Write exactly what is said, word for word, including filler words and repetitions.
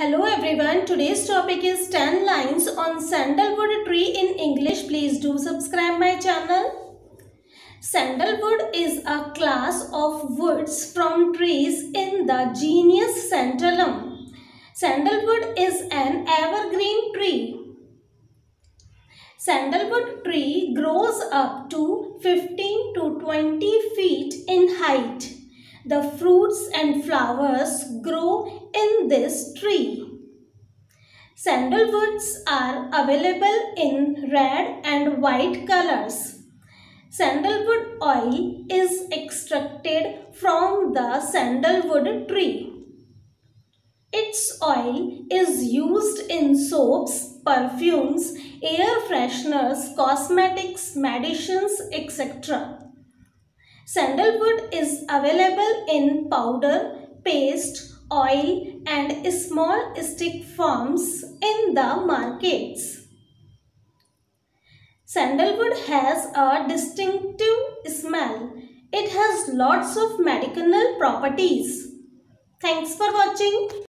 Hello everyone, today's topic is ten lines on sandalwood tree in English. Please do subscribe my channel. Sandalwood is a class of woods from trees in the genus Santalum. Sandalwood is an evergreen tree. Sandalwood tree grows up to fifteen to twenty feet in height. The fruits and flowers grow in this tree. Sandalwoods are available in red and white colors. Sandalwood oil is extracted from the sandalwood tree. Its oil is used in soaps, perfumes, air fresheners, cosmetics, medicines, et cetera. Sandalwood is available in powder, paste, oil and small stick forms in the markets. Sandalwood has a distinctive smell. It has lots of medicinal properties. Thanks for watching.